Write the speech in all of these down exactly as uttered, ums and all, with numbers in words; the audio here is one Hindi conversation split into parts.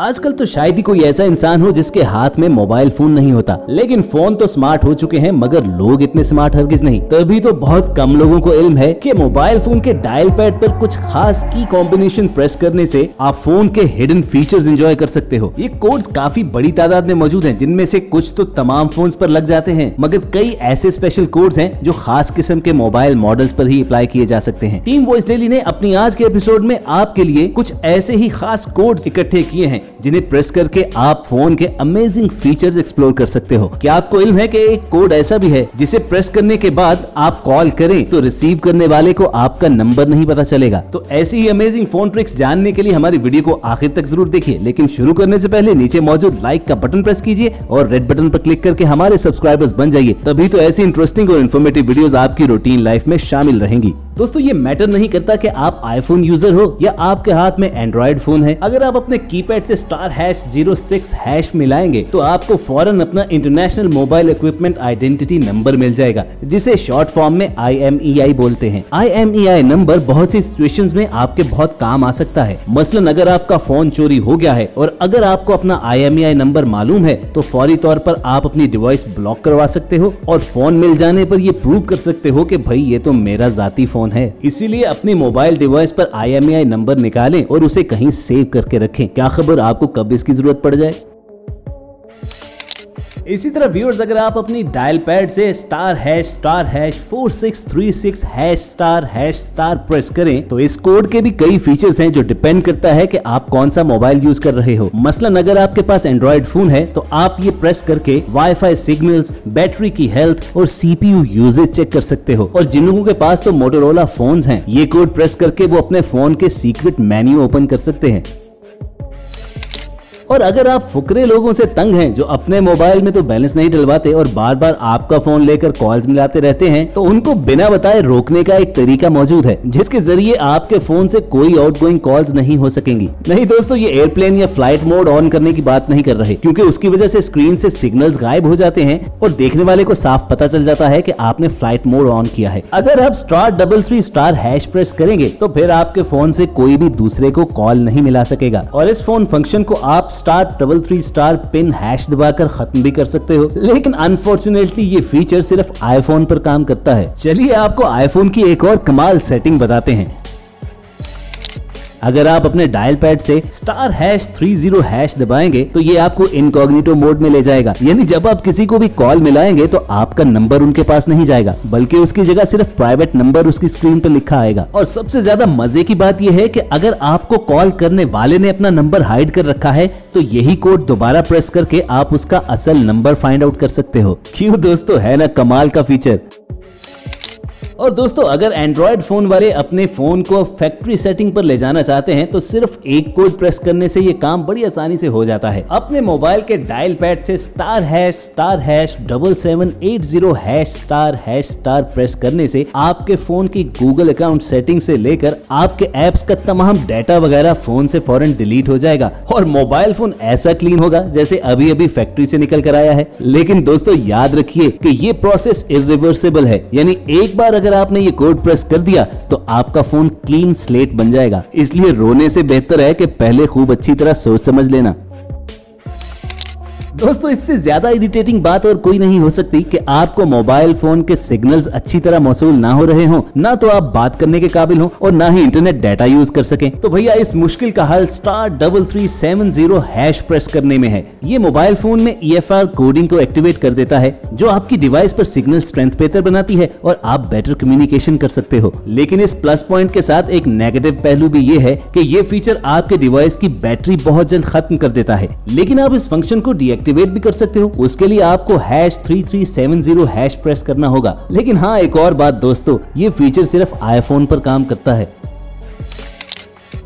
आजकल तो शायद ही कोई ऐसा इंसान हो जिसके हाथ में मोबाइल फोन नहीं होता, लेकिन फोन तो स्मार्ट हो चुके हैं मगर लोग इतने स्मार्ट हरगिज नहीं। तभी तो बहुत कम लोगों को इल्म है कि मोबाइल फोन के डायल पैड पर कुछ खास की कॉम्बिनेशन प्रेस करने से आप फोन के हिडन फीचर्स एंजॉय कर सकते हो। ये कोड्स काफी बड़ी तादाद में मौजूद है, जिनमें से कुछ तो तमाम फोन पर लग जाते हैं मगर कई ऐसे स्पेशल कोड्स है जो खास किस्म के मोबाइल मॉडल पर ही अप्लाई किए जा सकते हैं। टीम वॉइस डेली ने अपनी आज के एपिसोड में आपके लिए कुछ ऐसे ही खास कोड्स इकट्ठे किए हैं जिन्हें प्रेस करके आप फोन के अमेजिंग फीचर्स एक्सप्लोर कर सकते हो। क्या आपको इल्म है कि एक कोड ऐसा भी है जिसे प्रेस करने के बाद आप कॉल करें तो रिसीव करने वाले को आपका नंबर नहीं पता चलेगा? तो ऐसी ही अमेजिंग फोन ट्रिक्स जानने के लिए हमारी वीडियो को आखिर तक जरूर देखिए, लेकिन शुरू करने से पहले नीचे मौजूद लाइक का बटन प्रेस कीजिए और रेड बटन पर क्लिक करके हमारे सब्सक्राइबर्स बन जाइए। तभी तो ऐसी इंटरेस्टिंग और इन्फॉर्मेटिव वीडियोस आपकी रूटीन लाइफ में शामिल रहेंगी। दोस्तों, ये मैटर नहीं करता कि आप आईफोन यूजर हो या आपके हाथ में एंड्रॉइड फोन है। अगर आप अपने कीपैड से star hash zero six hash मिलाएंगे तो आपको फौरन अपना international mobile equipment identity number मिल जाएगा, जिसे शॉर्ट फॉर्म में आई एम ई आई बोलते हैं। I M E I number बहुत सी सिचुएशंस में आपके बहुत काम आ सकता है। मसलन अगर आपका फोन चोरी हो गया है और अगर आपको अपना I M E I number मालूम है तो फौरी तौर पर आप अपनी डिवाइस ब्लॉक करवा सकते हो और फोन मिल जाने पर ये प्रूव कर सकते हो कि भाई ये तो मेरा जाती फोन है। इसीलिए अपने मोबाइल डिवाइस पर I M E I number निकालें और उसे कहीं सेव करके रखें। क्या खबर आपको कब इसकी जरूरत पड़ जाए। इसी तरह व्यूअर्स, अगर आप अपनी डायल पैड से star hash star hash four six three six hash star hash star press करें तो इस कोड के भी कई फीचर्स हैं जो डिपेंड करता है कि आप कौन सा मोबाइल यूज कर रहे हो। मसलन अगर आपके पास एंड्रॉइड फोन है तो आप ये प्रेस करके वाईफाई सिग्नल्स, बैटरी की हेल्थ और सीपीयू यूजेज चेक कर सकते हो। और जिन लोगों के पास तो मोटोरोला फोन है, ये कोड प्रेस करके वो अपने फोन के सीक्रेट मेन्यू ओपन कर सकते हैं। और अगर आप फुकरे लोगों से तंग हैं जो अपने मोबाइल में तो बैलेंस नहीं डलवाते और बार बार आपका फोन लेकर कॉल्स मिलाते रहते हैं, तो उनको बिना बताए रोकने का एक तरीका मौजूद है जिसके जरिए आपके फोन से कोई आउटगोइंग कॉल्स नहीं हो सकेंगी। नहीं दोस्तों, ये एयरप्लेन या फ्लाइट मोड ऑन करने की बात नहीं कर रहे, क्योंकि उसकी वजह से स्क्रीन से सिग्नल्स गायब हो जाते हैं और देखने वाले को साफ पता चल जाता है कि आपने फ्लाइट मोड ऑन किया है। अगर आप star double three star hash press करेंगे तो फिर आपके फोन से कोई भी दूसरे को कॉल नहीं मिला सकेगा। और इस फोन फंक्शन को आप star double three star pin hash दबाकर खत्म भी कर सकते हो, लेकिन अनफॉर्चुनेटली ये फीचर सिर्फ आईफोन पर काम करता है। चलिए आपको आईफोन की एक और कमाल सेटिंग बताते हैं। अगर आप अपने डायल पैड से star hash three zero hash दबाएंगे तो ये आपको इनकॉग्निटो मोड में ले जाएगा, यानी जब आप किसी को भी कॉल मिलाएंगे तो आपका नंबर उनके पास नहीं जाएगा, बल्कि उसकी जगह सिर्फ प्राइवेट नंबर उसकी स्क्रीन पर लिखा आएगा। और सबसे ज्यादा मजे की बात यह है कि अगर आपको कॉल करने वाले ने अपना नंबर हाइड कर रखा है तो यही कोड दोबारा प्रेस करके आप उसका असल नंबर फाइंड आउट कर सकते हो। क्यों दोस्तों, है ना कमाल का फीचर। और दोस्तों, अगर एंड्रॉइड फोन वाले अपने फोन को फैक्ट्री सेटिंग पर ले जाना चाहते हैं तो सिर्फ एक कोड प्रेस करने से ये काम बड़ी आसानी से हो जाता है। अपने मोबाइल के डायल पैड से star hash star hash double seven eight zero hash star hash star press करने से आपके फोन की गूगल अकाउंट सेटिंग से लेकर आपके एप्स का तमाम डाटा वगैरह फोन से फौरन डिलीट हो जाएगा और मोबाइल फोन ऐसा क्लीन होगा जैसे अभी अभी फैक्ट्री से निकल कर आया है। लेकिन दोस्तों याद रखिए कि ये प्रोसेस इरिवर्सिबल है, यानी एक बार अगर आपने ये कोड प्रेस कर दिया तो आपका फोन क्लीन स्लेट बन जाएगा। इसलिए रोने से बेहतर है कि पहले खूब अच्छी तरह सोच समझ लेना। दोस्तों, इससे ज्यादा इरिटेटिंग बात और कोई नहीं हो सकती कि आपको मोबाइल फोन के सिग्नल्स अच्छी तरह मौसूल ना हो रहे हों, ना तो आप बात करने के काबिल हो और ना ही इंटरनेट डाटा यूज कर सकें। तो भैया इस मुश्किल का हल star double three seven zero hash press करने में है। ये मोबाइल फोन में ई एफ आर कोडिंग को एक्टिवेट कर देता है जो आपकी डिवाइस पर सिग्नल स्ट्रेंथ बेहतर बनाती है और आप बेटर कम्युनिकेशन कर सकते हो। लेकिन इस प्लस पॉइंट के साथ एक नेगेटिव पहलू भी ये है कि ये फीचर आपके डिवाइस की बैटरी बहुत जल्द खत्म कर देता है। लेकिन आप इस फंक्शन को डीएक्टिवेट एक्टिवेट भी कर सकते हो, उसके लिए आपको hash three three seven zero hash press करना होगा। लेकिन हाँ, एक और बात दोस्तों, ये फीचर सिर्फ आईफोन पर काम करता है,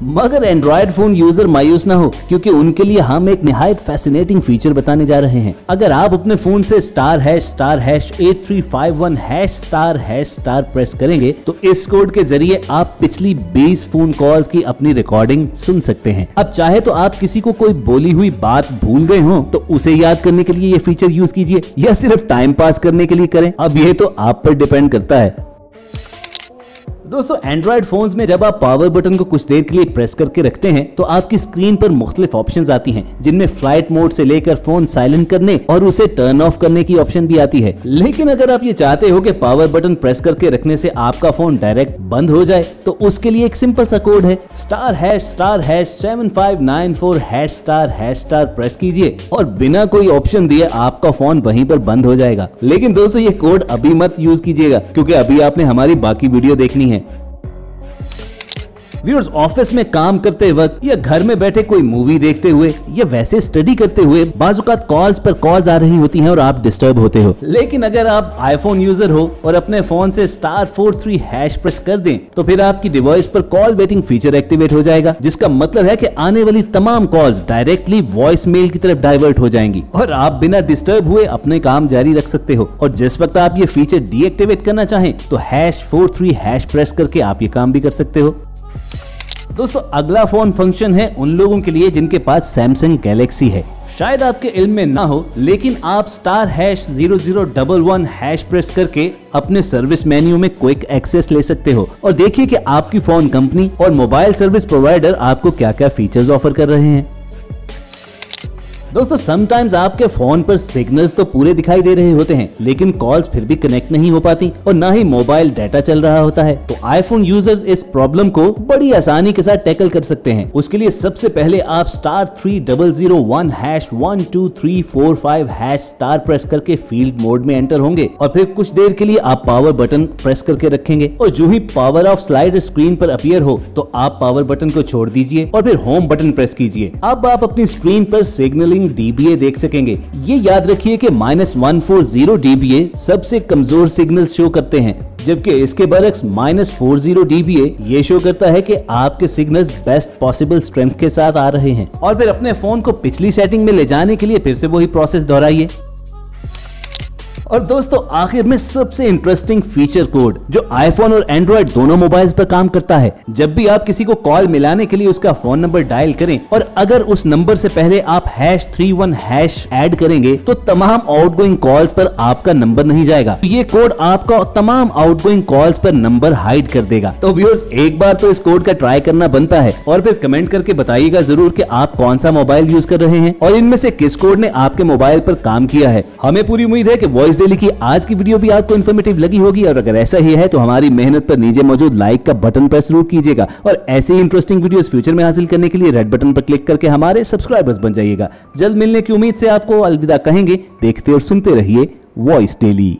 मगर एंड्रॉइड फोन यूजर मायूस ना हो, क्योंकि उनके लिए हम एक निहायत फैसिनेटिंग फीचर बताने जा रहे हैं। अगर आप अपने फोन से star hash star hash eight three five one hash star hash star press करेंगे तो इस कोड के जरिए आप पिछली बीस फोन कॉल्स की अपनी रिकॉर्डिंग सुन सकते हैं। अब चाहे तो आप किसी को कोई बोली हुई बात भूल गए हो तो उसे याद करने के लिए ये फीचर यूज कीजिए, या सिर्फ टाइम पास करने के लिए करें, अब यह तो आप पर डिपेंड करता है। दोस्तों एंड्रॉयड फोन्स में जब आप पावर बटन को कुछ देर के लिए प्रेस करके रखते हैं तो आपकी स्क्रीन पर मुख्तलिफ ऑप्शंस आती हैं, जिनमें फ्लाइट मोड से लेकर फोन साइलेंट करने और उसे टर्न ऑफ करने की ऑप्शन भी आती है। लेकिन अगर आप ये चाहते हो कि पावर बटन प्रेस करके रखने से आपका फोन डायरेक्ट बंद हो जाए तो उसके लिए एक सिंपल सा कोड है, star hash star hash seven five nine four hash star hash star press कीजिए और बिना कोई ऑप्शन दिए आपका फोन वहीं पर बंद हो जाएगा। लेकिन दोस्तों ये कोड अभी मत यूज कीजिएगा क्योंकि अभी आपने हमारी बाकी वीडियो देखनी है। व्यूअर्स, ऑफिस में काम करते वक्त या घर में बैठे कोई मूवी देखते हुए या वैसे स्टडी करते हुए बाजुकात कॉल्स पर कॉल्स आ रही होती हैं और आप डिस्टर्ब होते हो। लेकिन अगर आप आईफोन यूजर हो और अपने फोन से star four three hash press कर दें तो फिर आपकी डिवाइस पर कॉल वेटिंग फीचर एक्टिवेट हो जाएगा, जिसका मतलब है कि आने वाली तमाम कॉल्स डायरेक्टली वॉइस मेल की तरफ डाइवर्ट हो जाएंगी और आप बिना डिस्टर्ब हुए अपने काम जारी रख सकते हो। और जिस वक्त आप ये फीचर डीएक्टिवेट करना चाहें तो hash four three hash press करके आप ये काम भी कर सकते हो। दोस्तों अगला फोन फंक्शन है उन लोगों के लिए जिनके पास सैमसंग गैलेक्सी है। शायद आपके इल्म में ना हो लेकिन आप star hash zero zero double one hash press करके अपने सर्विस मेन्यू में क्विक एक्सेस ले सकते हो और देखिए कि आपकी फोन कंपनी और मोबाइल सर्विस प्रोवाइडर आपको क्या क्या फीचर्स ऑफर कर रहे हैं। दोस्तों समटाइम्स आपके फोन पर सिग्नल्स तो पूरे दिखाई दे रहे होते हैं लेकिन कॉल्स फिर भी कनेक्ट नहीं हो पाती और ना ही मोबाइल डाटा चल रहा होता है, तो आईफोन यूजर्स इस प्रॉब्लम को बड़ी आसानी के साथ टैकल कर सकते हैं। उसके लिए सबसे पहले आप star three double zero one hash one two three four five hash star press करके फील्ड मोड में एंटर होंगे और फिर कुछ देर के लिए आप पावर बटन प्रेस करके रखेंगे और जो ही पावर ऑफ स्लाइड स्क्रीन पर अपीयर हो तो आप पावर बटन को छोड़ दीजिए और फिर होम बटन प्रेस कीजिए। अब आप अपनी स्क्रीन पर सिग्नलिंग डीबीए देख सकेंगे। ये याद रखिए कि minus one four zero DBA सबसे कमजोर सिग्नल शो करते हैं, जबकि इसके बरक्स माइनस फोर जीरो डीबीए ये शो करता है कि आपके सिग्नल्स बेस्ट पॉसिबल स्ट्रेंथ के साथ आ रहे हैं। और फिर अपने फोन को पिछली सेटिंग में ले जाने के लिए फिर से वही प्रोसेस दोहराइए। और दोस्तों आखिर में सबसे इंटरेस्टिंग फीचर कोड जो आईफोन और एंड्रॉइड दोनों मोबाइल्स पर काम करता है। जब भी आप किसी को कॉल मिलाने के लिए उसका फोन नंबर डायल करें और अगर उस नंबर से पहले आप hash three one hash add करेंगे तो तमाम आउटगोइंग कॉल्स पर आपका नंबर नहीं जाएगा। तो ये कोड आपका तमाम आउटगोइंग कॉल्स पर नंबर हाइड कर देगा। तो व्यूअर्स एक बार तो इस कोड का ट्राई करना बनता है और फिर कमेंट करके बताइएगा जरूर कि आप कौन सा मोबाइल यूज कर रहे हैं और इनमें से किस कोड ने आपके मोबाइल पर काम किया है। हमें पूरी उम्मीद है कि वॉइस डेली की आज की वीडियो भी आपको इन्फॉर्मेटिव लगी होगी और अगर ऐसा ही है तो हमारी मेहनत पर नीचे मौजूद लाइक का बटन प्रेस जरूर कीजिएगा और ऐसे ही इंटरेस्टिंग वीडियोस फ्यूचर में हासिल करने के लिए रेड बटन पर क्लिक करके हमारे सब्सक्राइबर्स बन जाइएगा। जल्द मिलने की उम्मीद से आपको अलविदा कहेंगे। देखते और सुनते रहिए वॉइस डेली।